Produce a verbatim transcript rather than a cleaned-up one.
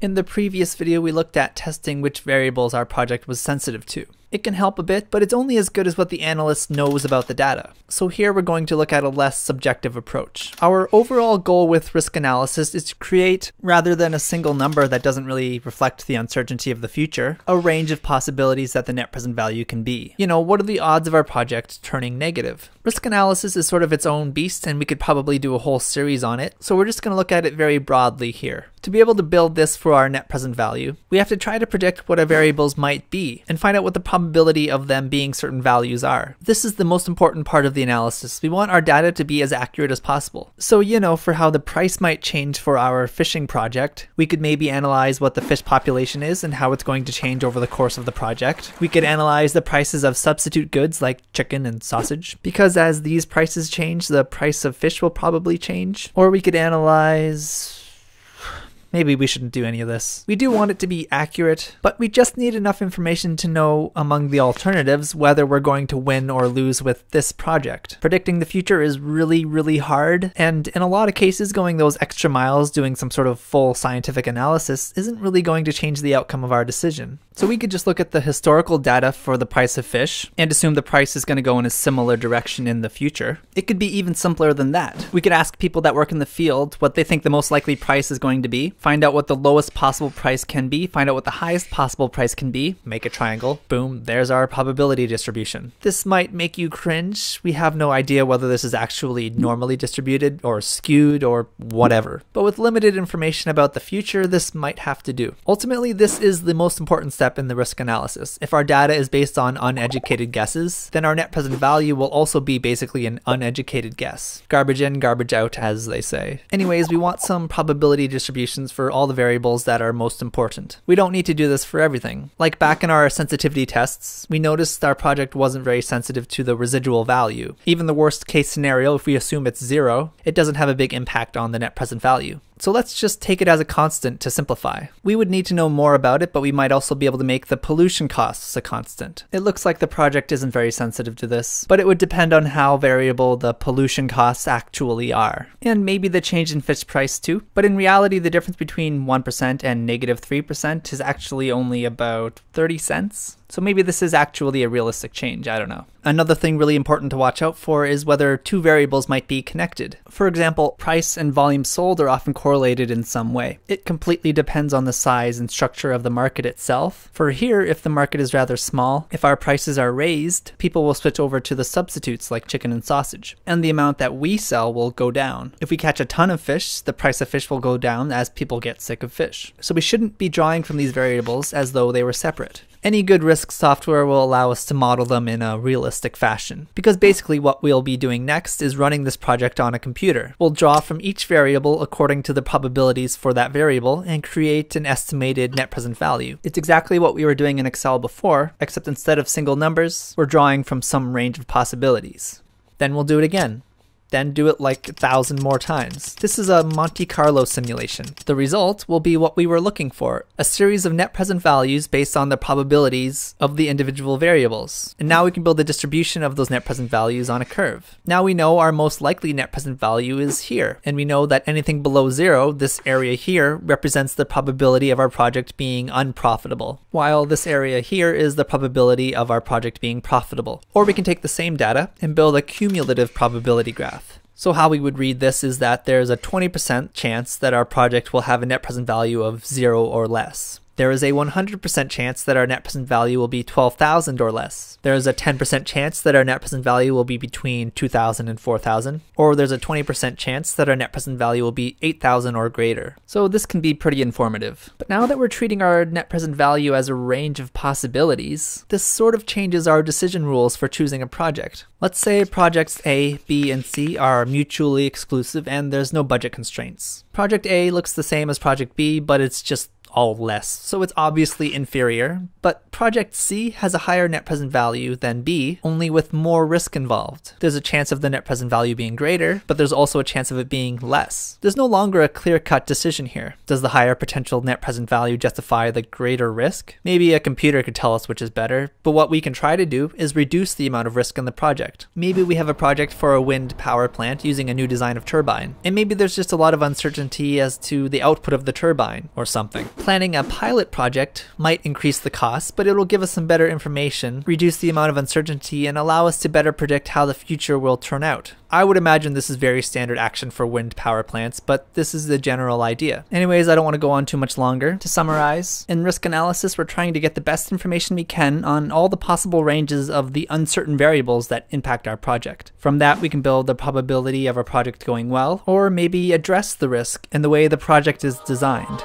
In the previous video, we looked at testing which variables our project was sensitive to. It can help a bit, but it's only as good as what the analyst knows about the data. So here we're going to look at a less subjective approach. Our overall goal with risk analysis is to create, rather than a single number that doesn't really reflect the uncertainty of the future, a range of possibilities that the net present value can be. You know, what are the odds of our project turning negative? Risk analysis is sort of its own beast, and we could probably do a whole series on it, so we're just going to look at it very broadly here. To be able to build this for our net present value, we have to try to predict what our variables might be and find out what the probability of them being certain values are. This is the most important part of the analysis. We want our data to be as accurate as possible. So, you know, for how the price might change for our fishing project, we could maybe analyze what the fish population is and how it's going to change over the course of the project. We could analyze the prices of substitute goods like chicken and sausage, because as these prices change, the price of fish will probably change. Or we could analyze... Maybe we shouldn't do any of this. We do want it to be accurate, but we just need enough information to know among the alternatives whether we're going to win or lose with this project. Predicting the future is really, really hard, and in a lot of cases going those extra miles doing some sort of full scientific analysis isn't really going to change the outcome of our decision. So we could just look at the historical data for the price of fish and assume the price is going to go in a similar direction in the future. It could be even simpler than that. We could ask people that work in the field what they think the most likely price is going to be. Find out what the lowest possible price can be, find out what the highest possible price can be, make a triangle, boom, there's our probability distribution. This might make you cringe. We have no idea whether this is actually normally distributed or skewed or whatever. But with limited information about the future, this might have to do. Ultimately, this is the most important step in the risk analysis. If our data is based on uneducated guesses, then our net present value will also be basically an uneducated guess. Garbage in, garbage out, as they say. Anyways, we want some probability distributions for all the variables that are most important. We don't need to do this for everything. Like back in our sensitivity tests, we noticed our project wasn't very sensitive to the residual value. Even the worst case scenario, if we assume it's zero, it doesn't have a big impact on the net present value. So let's just take it as a constant to simplify. We would need to know more about it, but we might also be able to make the pollution costs a constant. It looks like the project isn't very sensitive to this, but it would depend on how variable the pollution costs actually are. And maybe the change in fish price too. But in reality, the difference between one percent and negative three percent is actually only about thirty cents. So maybe this is actually a realistic change, I don't know. Another thing really important to watch out for is whether two variables might be connected. For example, price and volume sold are often correlated in some way. It completely depends on the size and structure of the market itself. For here, if the market is rather small, if our prices are raised, people will switch over to the substitutes like chicken and sausage, and the amount that we sell will go down. If we catch a ton of fish, the price of fish will go down as people get sick of fish. So we shouldn't be drawing from these variables as though they were separate. Any good risk software will allow us to model them in a realistic fashion, because basically what we'll be doing next is running this project on a computer. We'll draw from each variable according to the probabilities for that variable and create an estimated net present value. It's exactly what we were doing in Excel before, except instead of single numbers, we're drawing from some range of possibilities. Then we'll do it again. Then do it like a thousand more times. This is a Monte Carlo simulation. The result will be what we were looking for, a series of net present values based on the probabilities of the individual variables. And now we can build the distribution of those net present values on a curve. Now we know our most likely net present value is here, and we know that anything below zero, this area here, represents the probability of our project being unprofitable, while this area here is the probability of our project being profitable. Or we can take the same data and build a cumulative probability graph. So how we would read this is that there's a twenty percent chance that our project will have a net present value of zero or less. There is a one hundred percent chance that our net present value will be twelve thousand or less. There is a ten percent chance that our net present value will be between two thousand and four thousand, or there's a twenty percent chance that our net present value will be eight thousand or greater. So this can be pretty informative. But now that we're treating our net present value as a range of possibilities, this sort of changes our decision rules for choosing a project. Let's say projects A, B, and C are mutually exclusive and there's no budget constraints. Project A looks the same as project B, but it's just all less, so it's obviously inferior, but project C has a higher net present value than B, only with more risk involved. There's a chance of the net present value being greater, but there's also a chance of it being less. There's no longer a clear-cut decision here. Does the higher potential net present value justify the greater risk? Maybe a computer could tell us which is better, but what we can try to do is reduce the amount of risk in the project. Maybe we have a project for a wind power plant using a new design of turbine, and maybe there's just a lot of uncertainty as to the output of the turbine or something. planning a pilot project might increase the cost, but it will give us some better information, reduce the amount of uncertainty, and allow us to better predict how the future will turn out. I would imagine this is very standard action for wind power plants, but this is the general idea. Anyways, I don't want to go on too much longer. To summarize, in risk analysis, we're trying to get the best information we can on all the possible ranges of the uncertain variables that impact our project. From that, we can build the probability of our project going well, or maybe address the risk in the way the project is designed.